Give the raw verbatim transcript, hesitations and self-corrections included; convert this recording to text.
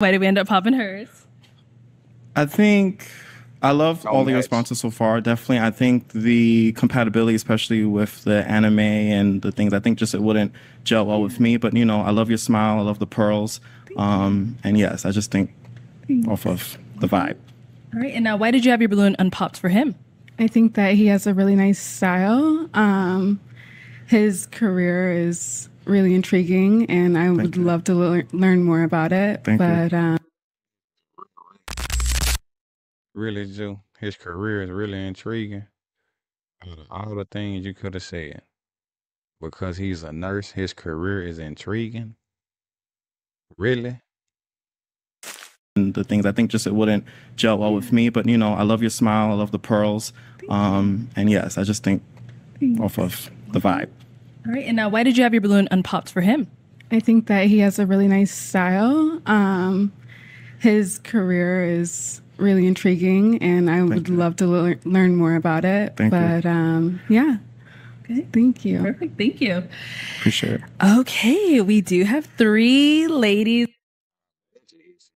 Why did we end up popping hers? I think I love oh, all nice. the responses so far. Definitely, I think the compatibility, especially with the anime and the things, I think just it wouldn't gel well yeah. with me. But, you know, I love your smile. I love the pearls. Um, and yes, I just think Thanks. off of the vibe. All right. And now, why did you have your balloon unpopped for him? I think that he has a really nice style. Um, his career is really intriguing, and I Thank would you. love to le learn more about it. Thank but you. Um, really, Ju, his career is really intriguing. All the things you could have said, because he's a nurse, his career is intriguing. Really. The things I think just it wouldn't gel well with me, but you know, I love your smile, I love the pearls, um, and yes, I just think Thanks. off of the vibe. All right, and now, why did you have your balloon unpopped for him? I think that he has a really nice style. Um, his career is really intriguing, and I Thank would you. love to le learn more about it. Thank but you. Um, yeah. Thank you. Perfect. Thank you. Appreciate it. Okay, we do have three ladies.